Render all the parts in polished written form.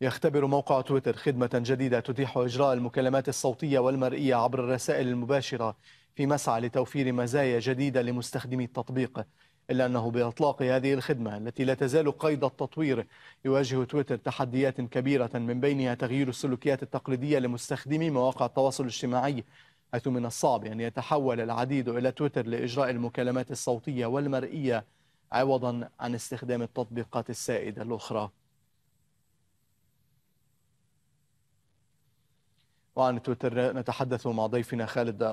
يختبر موقع تويتر خدمة جديدة تتيح إجراء المكالمات الصوتية والمرئية عبر الرسائل المباشرة في مسعى لتوفير مزايا جديدة لمستخدمي التطبيق، إلا أنه بإطلاق هذه الخدمة التي لا تزال قيد التطوير يواجه تويتر تحديات كبيرة، من بينها تغيير السلوكيات التقليدية لمستخدمي مواقع التواصل الاجتماعي، حيث من الصعب أن يتحول العديد إلى تويتر لإجراء المكالمات الصوتية والمرئية عوضا عن استخدام التطبيقات السائدة الأخرى. وعن تويتر نتحدث مع ضيفنا خالد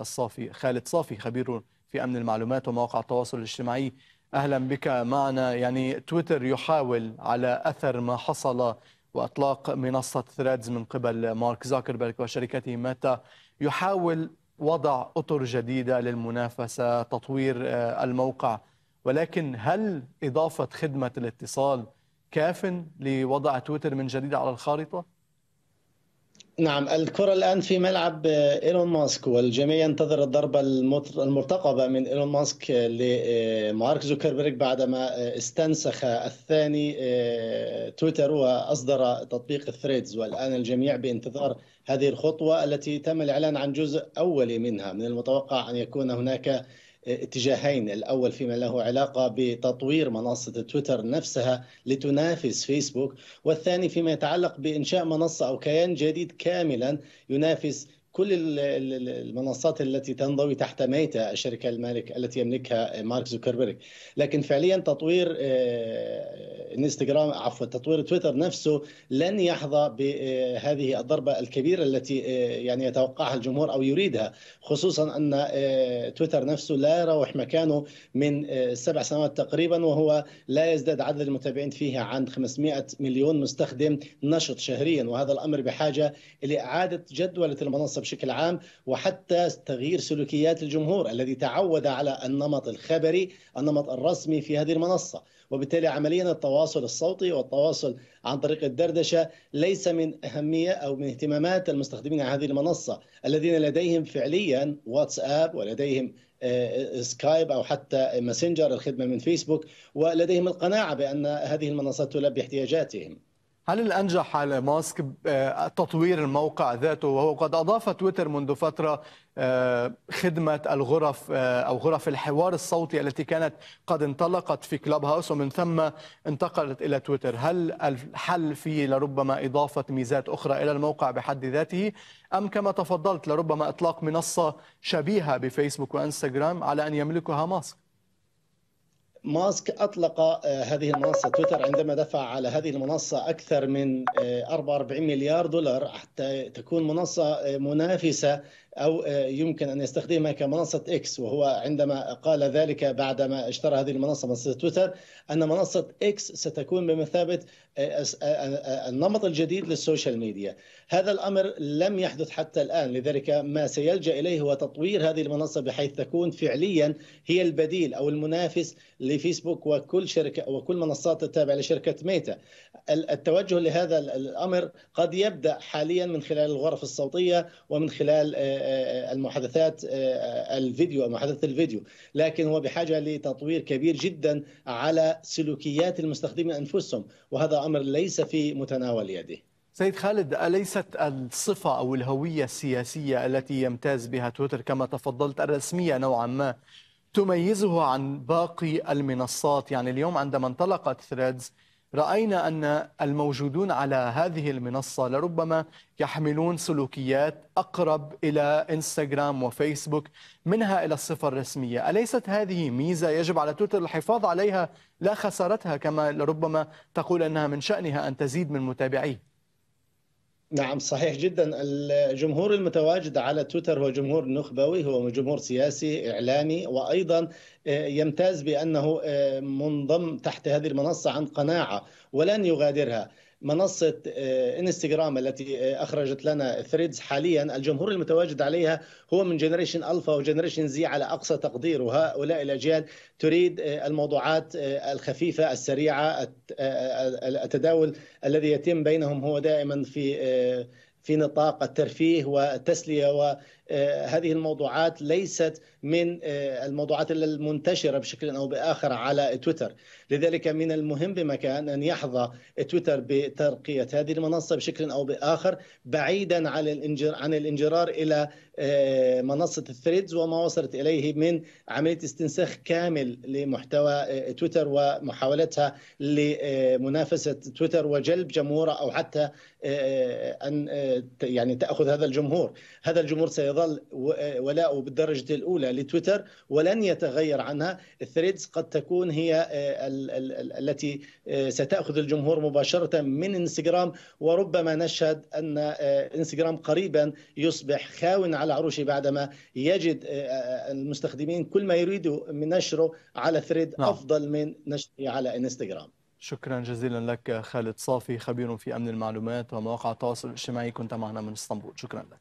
صافي خبير في أمن المعلومات ومواقع التواصل الاجتماعي. أهلا بك معنا. يعني تويتر يحاول على أثر ما حصل وإطلاق منصة ثريدز من قبل مارك زوكربيرغ وشركته ميتا، يحاول وضع أطر جديدة للمنافسة، تطوير الموقع، ولكن هل إضافة خدمة الاتصال كاف لوضع تويتر من جديد على الخارطة؟ نعم، الكرة الآن في ملعب إيلون ماسك، والجميع ينتظر الضربة المرتقبة من إيلون ماسك لمارك زوكربيرغ بعدما استنسخ الثاني تويتر وأصدر تطبيق ثريدز. والآن الجميع بانتظار هذه الخطوة التي تم الإعلان عن جزء أولي منها. من المتوقع أن يكون هناك اتجاهين، الأول فيما له علاقة بتطوير منصة تويتر نفسها لتنافس فيسبوك، والثاني فيما يتعلق بإنشاء منصة أو كيان جديد كاملا ينافس كل المنصات التي تنضوي تحت ميتا، الشركة المالك التي يملكها مارك زوكربيرغ. لكن فعليا تطوير تطوير تويتر نفسه لن يحظى بهذه الضربة الكبيرة التي يعني يتوقعها الجمهور أو يريدها، خصوصا أن تويتر نفسه لا يروح مكانه من 7 سنوات تقريبا، وهو لا يزداد عدد المتابعين فيها عن 500 مليون مستخدم نشط شهريا. وهذا الأمر بحاجة لإعادة جدولة المنصة بشكل عام، وحتى تغيير سلوكيات الجمهور الذي تعود على النمط الخبري، النمط الرسمي في هذه المنصة. وبالتالي عمليا التواصل الصوتي والتواصل عن طريق الدردشة ليس من أهمية أو من اهتمامات المستخدمين على هذه المنصة، الذين لديهم فعليا واتساب ولديهم سكايب أو حتى ماسنجر الخدمة من فيسبوك، ولديهم القناعة بأن هذه المنصات تلبي احتياجاتهم. هل الأنجح على ماسك تطوير الموقع ذاته، وهو قد أضاف تويتر منذ فترة خدمة الغرف أو غرف الحوار الصوتي التي كانت قد انطلقت في كلاب هاوس ومن ثم انتقلت إلى تويتر؟ هل الحل في لربما إضافة ميزات أخرى إلى الموقع بحد ذاته، أم كما تفضلت لربما إطلاق منصة شبيهة بفيسبوك وإنستغرام على أن يملكها ماسك؟ ماسك أطلق هذه المنصة تويتر عندما دفع على هذه المنصة أكثر من 44 مليار دولار حتى تكون منصة منافسة أو يمكن أن يستخدمها كمنصة إكس. وهو عندما قال ذلك بعدما اشترى هذه المنصة منصة تويتر، أن منصة إكس ستكون بمثابة النمط الجديد للسوشيال ميديا. هذا الأمر لم يحدث حتى الآن، لذلك ما سيلجأ إليه هو تطوير هذه المنصة بحيث تكون فعليا هي البديل أو المنافس لفيسبوك وكل شركة وكل منصات التابعة لشركة ميتا. التوجه لهذا الأمر قد يبدأ حاليا من خلال الغرف الصوتية ومن خلال محادثات الفيديو، لكن هو بحاجة لتطوير كبير جدا على سلوكيات المستخدمين أنفسهم، وهذا أمر ليس في متناول يده. سيد خالد، أليست الصفة أو الهوية السياسية التي يمتاز بها تويتر كما تفضلت الرسمية نوعا ما تميزه عن باقي المنصات؟ يعني اليوم عندما انطلقت ثريدز رأينا أن الموجودون على هذه المنصة لربما يحملون سلوكيات أقرب إلى إنستغرام وفيسبوك منها إلى الصفة الرسمية. أليست هذه ميزة يجب على تويتر الحفاظ عليها لا خسارتها، كما لربما تقول أنها من شأنها أن تزيد من متابعيه؟ نعم، صحيح جدا. الجمهور المتواجد على تويتر هو جمهور نخبوي، هو جمهور سياسي إعلامي، وأيضا يمتاز بأنه منضم تحت هذه المنصة عن قناعة ولن يغادرها. منصة إنستغرام التي أخرجت لنا ثريدز، حاليا الجمهور المتواجد عليها هو من جنريشن ألفا وجنريشن زي على أقصى تقدير، وهؤلاء الأجيال تريد الموضوعات الخفيفة السريعة. التداول الذي يتم بينهم هو دائما في نطاق الترفيه والتسلية هذه الموضوعات ليست من الموضوعات المنتشرة بشكل أو بآخر على تويتر. لذلك من المهم بمكان أن يحظى تويتر بترقية هذه المنصة بشكل أو بآخر بعيدا عن الانجرار إلى منصة الثريدز وما وصلت إليه من عملية استنساخ كامل لمحتوى تويتر ومحاولتها لمنافسة تويتر وجلب جمهوره أو حتى أن يعني تأخذ هذا الجمهور. هذا الجمهور سيظل ولاؤه بالدرجة الأولى لتويتر ولن يتغير عنها. الثريدز قد تكون هي التي ستأخذ الجمهور مباشرة من انستغرام، وربما نشهد أن انستغرام قريبا يصبح خاون على عروشه بعدما يجد المستخدمين كل ما يريدوا من نشره على ثريد أفضل من نشره على انستغرام. شكرا جزيلا لك خالد صافي، خبير في أمن المعلومات ومواقع التواصل الاجتماعي، كنت معنا من اسطنبول. شكرا لك.